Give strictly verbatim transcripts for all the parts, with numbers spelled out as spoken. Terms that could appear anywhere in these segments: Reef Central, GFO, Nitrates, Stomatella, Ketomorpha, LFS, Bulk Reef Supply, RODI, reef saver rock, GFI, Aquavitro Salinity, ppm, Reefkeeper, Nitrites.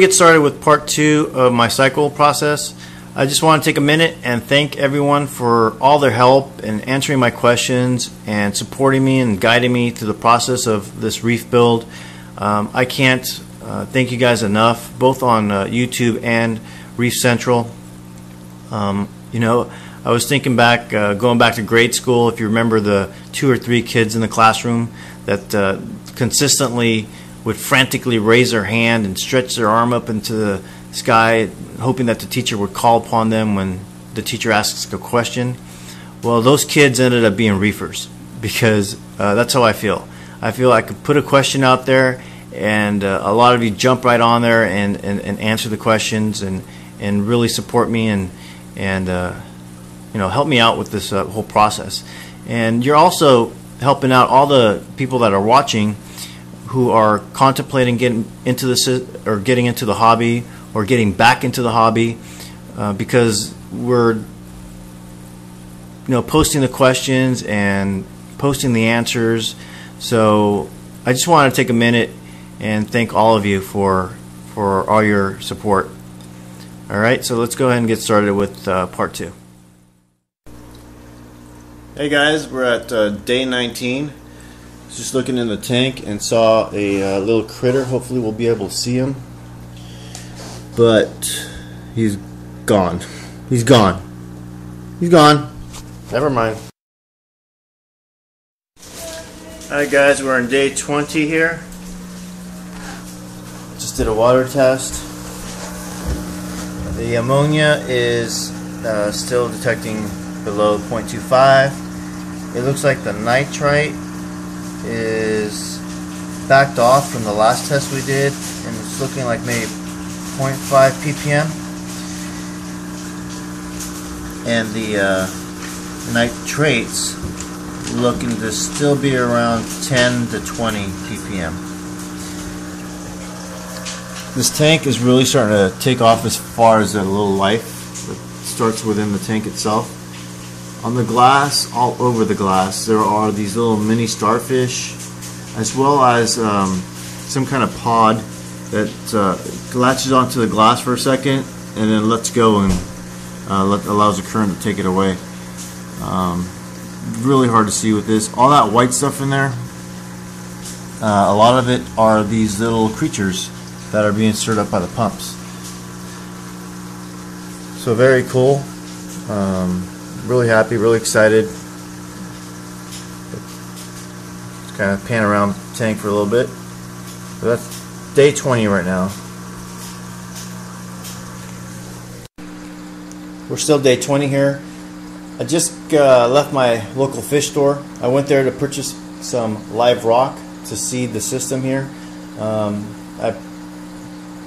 We get started with part two of my cycle process. I just want to take a minute and thank everyone for all their help in answering my questions and supporting me and guiding me through the process of this reef build. Um, I can't uh, thank you guys enough, both on uh, YouTube and Reef Central. Um, you know, I was thinking back, uh, going back to grade school, if you remember the two or three kids in the classroom that uh, consistently would frantically raise their hand and stretch their arm up into the sky, hoping that the teacher would call upon them when the teacher asks a question. Well, those kids ended up being reefers, because uh, that's how I feel. I feel I could put a question out there, and uh, a lot of you jump right on there and, and, and answer the questions and, and really support me and, and uh, you know, help me out with this uh, whole process. And you're also helping out all the people that are watching who are contemplating getting into this or getting into the hobby or getting back into the hobby, uh, because we're, you know, posting the questions and posting the answers. So I just want to take a minute and thank all of you for for all your support. All right, so let's go ahead and get started with uh, part two. Hey guys, we're at uh, day nineteen. Just looking in the tank and saw a uh, little critter. Hopefully we'll be able to see him, but he's gone. He's gone. He's gone. Never mind. Alright guys, we're on day twenty here. Just did a water test. The ammonia is uh, still detecting below zero point two five. It looks like the nitrite is backed off from the last test we did, and it's looking like maybe zero point five p p m, and the uh, nitrates looking to still be around ten to twenty p p m. This tank is really starting to take off as far as a little life that starts within the tank itself. On the glass, all over the glass, there are these little mini starfish, as well as um, some kind of pod that uh, latches onto the glass for a second and then lets go and uh, let, allows the current to take it away. Um, really hard to see with this. All that white stuff in there, uh, a lot of it are these little creatures that are being stirred up by the pumps. So very cool. Um, Really happy, really excited. Just kind of pan around the tank for a little bit. So that's day twenty right now. We're still day twenty here. I just uh, left my local fish store. I went there to purchase some live rock to seed the system here. Um, I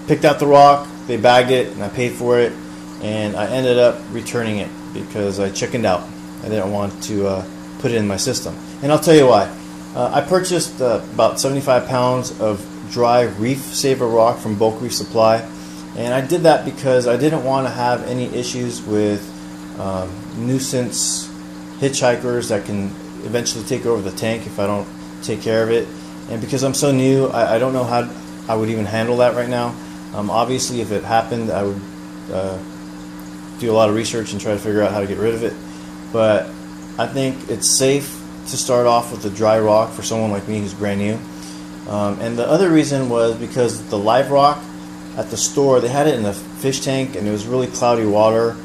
picked out the rock, they bagged it, and I paid for it, and I ended up returning it, because I chickened out. I didn't want to uh, put it in my system. And I'll tell you why. Uh, I purchased uh, about seventy-five pounds of dry reef saver rock from Bulk Reef Supply. And I did that because I didn't want to have any issues with um, nuisance hitchhikers that can eventually take over the tank if I don't take care of it. And because I'm so new, I, I don't know how I would even handle that right now. Um, obviously, if it happened, I would uh, do a lot of research and try to figure out how to get rid of it, but I think it's safe to start off with the dry rock for someone like me who's brand new. Um, and the other reason was because the live rock at the store, they had it in the fish tank and it was really cloudy water.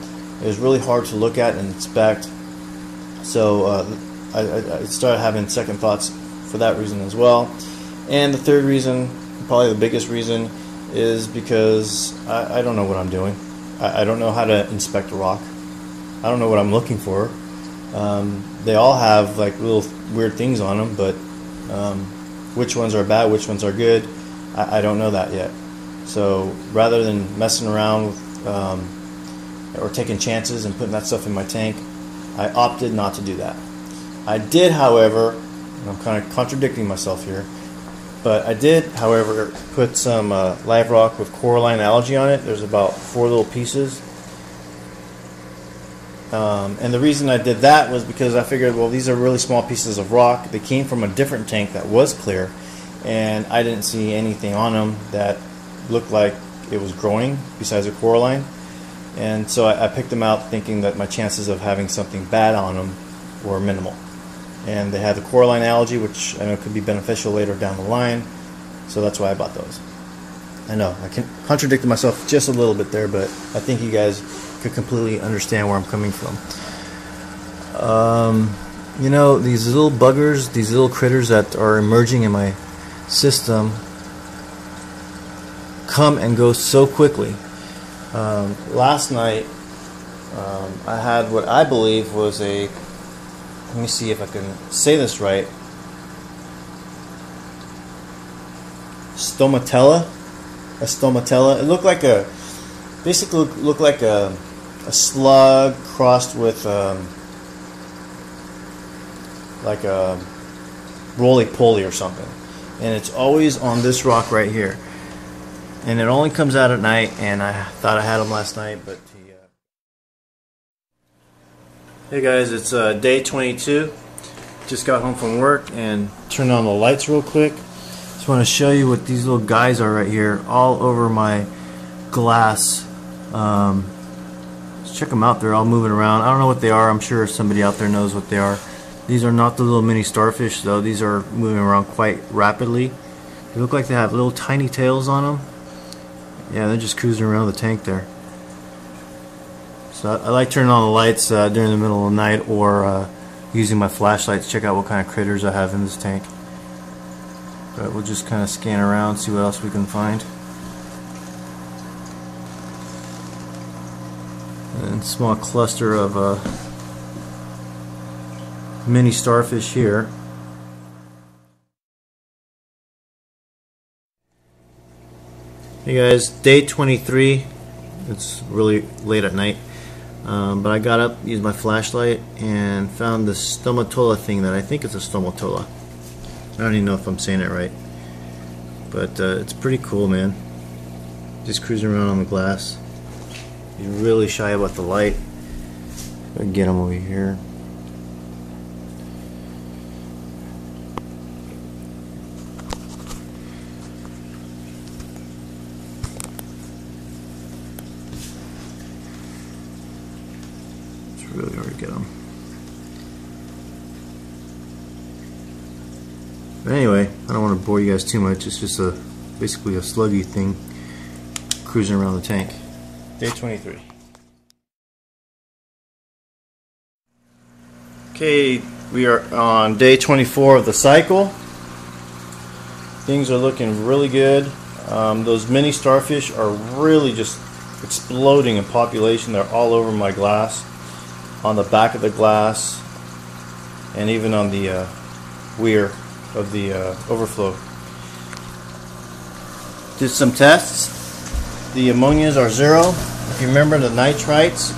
It was really hard to look at and inspect, so uh, I, I started having second thoughts for that reason as well. And the third reason, probably the biggest reason, is because I, I don't know what I'm doing. I don't know how to inspect a rock. I don't know what I'm looking for. Um, they all have like little weird things on them, but um, which ones are bad, which ones are good, I, I don't know that yet. So rather than messing around with, um, or taking chances and putting that stuff in my tank, I opted not to do that. I did, however, and I'm kind of contradicting myself here, but I did, however, put some uh, live rock with coralline algae on it. There's about four little pieces. Um, and the reason I did that was because I figured, well, these are really small pieces of rock. They came from a different tank that was clear, and I didn't see anything on them that looked like it was growing besides a coralline. And so I, I picked them out thinking that my chances of having something bad on them were minimal. And they had the coralline algae, which I know could be beneficial later down the line. So that's why I bought those. I know, I can contradict myself just a little bit there, but I think you guys could completely understand where I'm coming from. Um, you know, these little buggers, these little critters that are emerging in my system come and go so quickly. Um, last night, um, I had what I believe was a, let me see if I can say this right, Stomatella, a Stomatella. It looked like a, basically looked like a, a slug crossed with um, like a roly-poly or something. And it's always on this rock right here. And it only comes out at night, and I thought I had them last night, but he, uh... Hey guys, it's uh, day twenty-two. Just got home from work and turned on the lights real quick. Just want to show you what these little guys are right here, all over my glass. Um, let's check them out. They're all moving around. I don't know what they are. I'm sure somebody out there knows what they are. These are not the little mini starfish, though. These are moving around quite rapidly. They look like they have little tiny tails on them. Yeah, they're just cruising around the tank there. So I, I like turning on the lights uh, during the middle of the night, or uh, using my flashlight to check out what kind of critters I have in this tank. But we'll just kind of scan around, see what else we can find. And small cluster of uh, mini starfish here. Hey guys, day twenty-three. It's really late at night, um, but I got up, used my flashlight, and found this Stomatella thing that I think is a Stomatella. I don't even know if I'm saying it right, but uh, it's pretty cool, man. Just cruising around on the glass. You're really shy about the light. I'll get them over here. Really hard to get them. But anyway, I don't want to bore you guys too much. It's just a basically a sluggy thing cruising around the tank. Day twenty-three. Okay, we are on day twenty-four of the cycle. Things are looking really good. Um, those mini starfish are really just exploding in population. They're all over my glass, on the back of the glass, and even on the uh, weir of the uh, overflow. Did some tests. The ammonias are zero. If you remember, the nitrites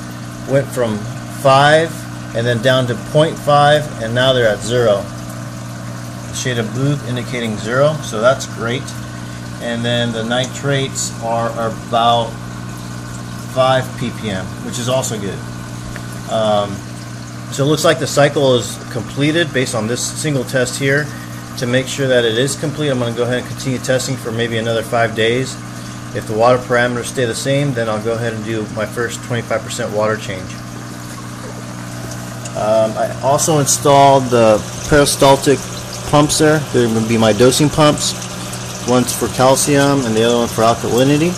went from five and then down to zero point five, and now they're at zero. The shade of blue indicating zero, so that's great. And then the nitrates are about five P P M, which is also good. Um, so it looks like the cycle is completed based on this single test here. To make sure that it is complete, I'm going to go ahead and continue testing for maybe another five days. If the water parameters stay the same, then I'll go ahead and do my first twenty-five percent water change. Um, I also installed the peristaltic pumps there. They're going to be my dosing pumps. One's for calcium and the other one for alkalinity.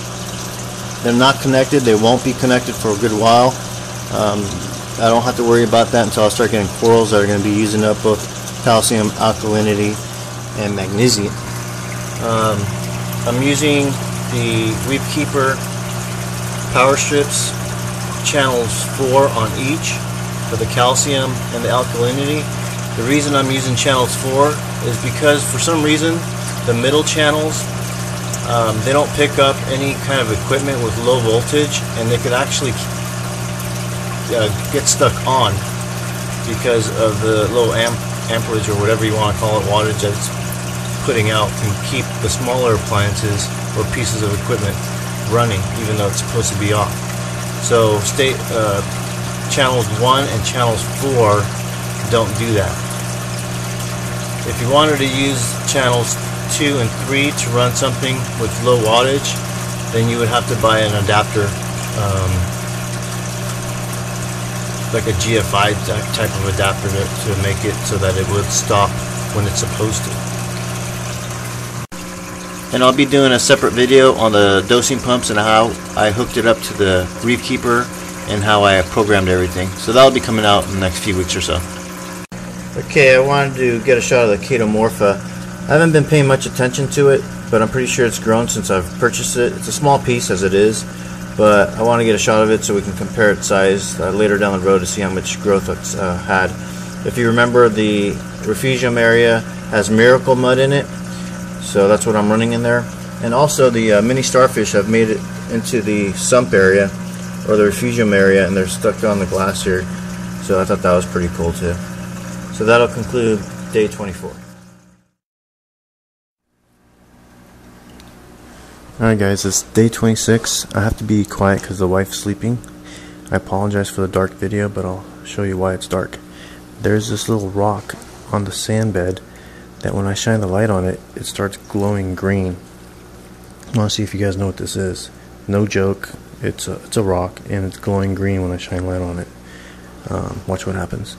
They're not connected. They won't be connected for a good while. Um, I don't have to worry about that until I start getting corals that are going to be using up both calcium, alkalinity, and magnesium. Um, I'm using the Reefkeeper power strips, channels four on each for the calcium and the alkalinity. The reason I'm using channels four is because for some reason the middle channels, um, they don't pick up any kind of equipment with low voltage, and they could actually Uh, get stuck on because of the low amp amperage, or whatever you want to call it, wattage that's putting out, and keep the smaller appliances or pieces of equipment running even though it's supposed to be off. So state uh, channels one and channels four don't do that. If you wanted to use channels two and three to run something with low wattage, then you would have to buy an adapter, um, like a G F I type of adapter to, to make it so that it would stop when it's supposed to. And I'll be doing a separate video on the dosing pumps and how I hooked it up to the Reefkeeper and how I programmed everything. So that'll be coming out in the next few weeks or so. Okay, I wanted to get a shot of the Ketomorpha. I haven't been paying much attention to it, but I'm pretty sure it's grown since I've purchased it. It's a small piece as it is, but I want to get a shot of it so we can compare its size uh, later down the road to see how much growth it's uh, had. If you remember, the refugium area has miracle mud in it, so that's what I'm running in there. And also the uh, mini starfish have made it into the sump area, or the refugium area, and they're stuck on the glass here, so I thought that was pretty cool too. So that'll conclude day twenty-four. Alright guys, it's day twenty-six. I have to be quiet because the wife's sleeping. I apologize for the dark video, but I'll show you why it's dark. There's this little rock on the sand bed that when I shine the light on it, it starts glowing green. I want to see if you guys know what this is. No joke, it's a, it's a rock and it's glowing green when I shine light on it. Um, watch what happens.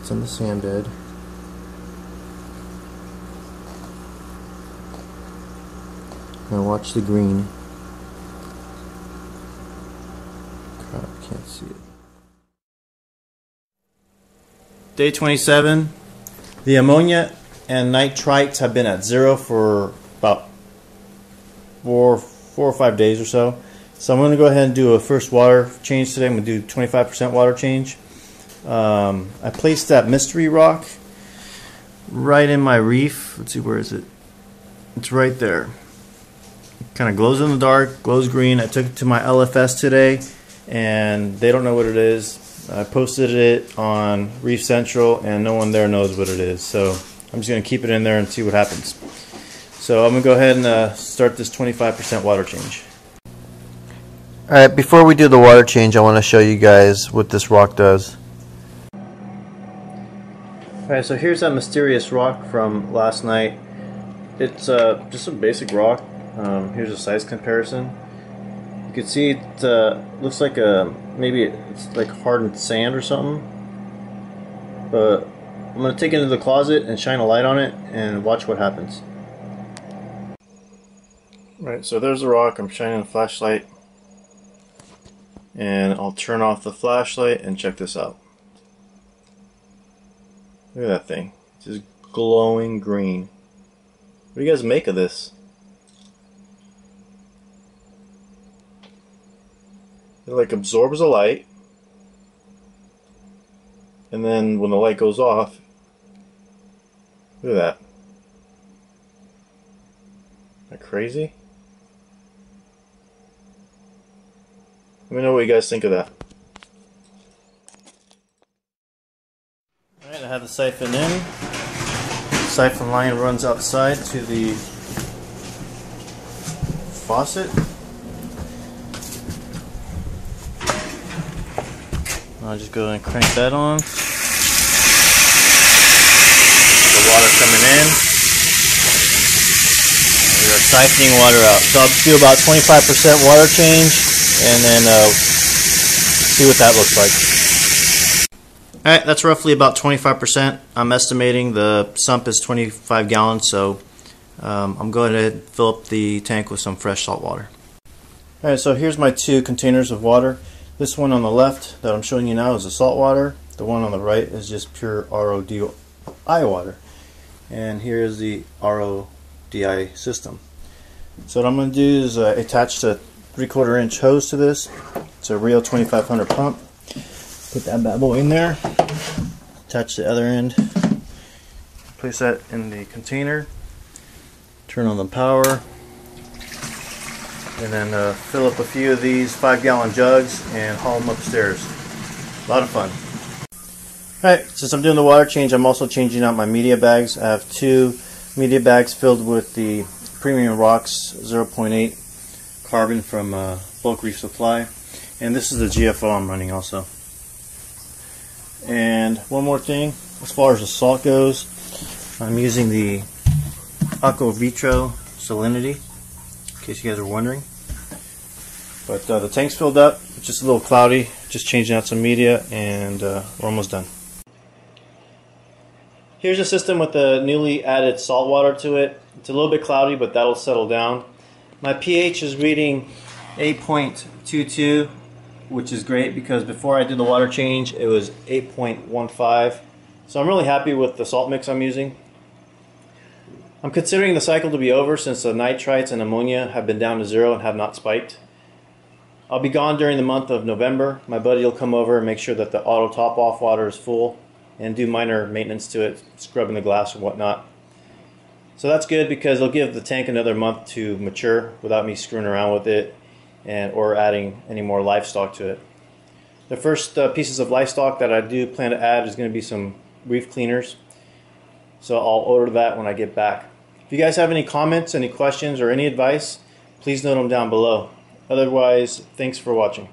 It's on the sand bed. Now watch the green. Crap, can't see it. Day twenty-seven. The ammonia and nitrites have been at zero for about four, four or five days or so. So I'm going to go ahead and do a first water change today. I'm going to do twenty-five percent water change. Um, I placed that mystery rock right in my reef. Let's see, where is it? It's right there. It kind of glows in the dark, glows green. I took it to my L F S today, and they don't know what it is. I posted it on Reef Central, and no one there knows what it is. So I'm just going to keep it in there and see what happens. So I'm going to go ahead and uh, start this twenty-five percent water change. Alright, before we do the water change, I want to show you guys what this rock does. Alright, so here's that mysterious rock from last night. It's uh, just a basic rock. Um, here's a size comparison. You can see it uh, looks like a, maybe it's like hardened sand or something. But I'm going to take it into the closet and shine a light on it and watch what happens. Alright, so there's the rock. I'm shining a flashlight. And I'll turn off the flashlight and check this out. Look at that thing. It's just glowing green. What do you guys make of this? It like absorbs the light, and then when the light goes off, look at that. Isn't that crazy? Let me know what you guys think of that. I have the siphon in. Siphon line runs outside to the faucet. I'll just go ahead and crank that on. The water coming in. We are siphoning water out. So I'll do about twenty-five percent water change, and then uh, see what that looks like. Alright, that's roughly about twenty-five percent. I'm estimating the sump is twenty-five gallons, so um, I'm going to fill up the tank with some fresh salt water. Alright, so here's my two containers of water. This one on the left that I'm showing you now is the salt water. The one on the right is just pure R O D I water. And here is the R O D I system. So what I'm going to do is uh, attach the three quarter inch hose to this. It's a Rio twenty-five hundred pump. Put that bad boy in there, attach the other end, place that in the container, turn on the power, and then uh, fill up a few of these five gallon jugs and haul them upstairs. A lot of fun. Alright, since I'm doing the water change, I'm also changing out my media bags. I have two media bags filled with the Premium Rocks zero point eight carbon from uh, Bulk Reef Supply, and this is the G F O I'm running also. And one more thing, as far as the salt goes, I'm using the Aquavitro salinity, in case you guys are wondering. But uh, the tank's filled up, it's just a little cloudy, just changing out some media, and uh, we're almost done. Here's a system with the newly added salt water to it. It's a little bit cloudy, but that'll settle down. My pH is reading eight point two two, which is great because before I did the water change it was eight point one five. So I'm really happy with the salt mix I'm using. I'm considering the cycle to be over since the nitrites and ammonia have been down to zero and have not spiked. I'll be gone during the month of November. My buddy will come over and make sure that the auto top off water is full and do minor maintenance to it, scrubbing the glass and whatnot. So that's good because it'll give the tank another month to mature without me screwing around with it and or adding any more livestock to it. The first uh, pieces of livestock that I do plan to add is going to be some reef cleaners. So I'll order that when I get back. If you guys have any comments, any questions, or any advice, please note them down below. Otherwise, thanks for watching.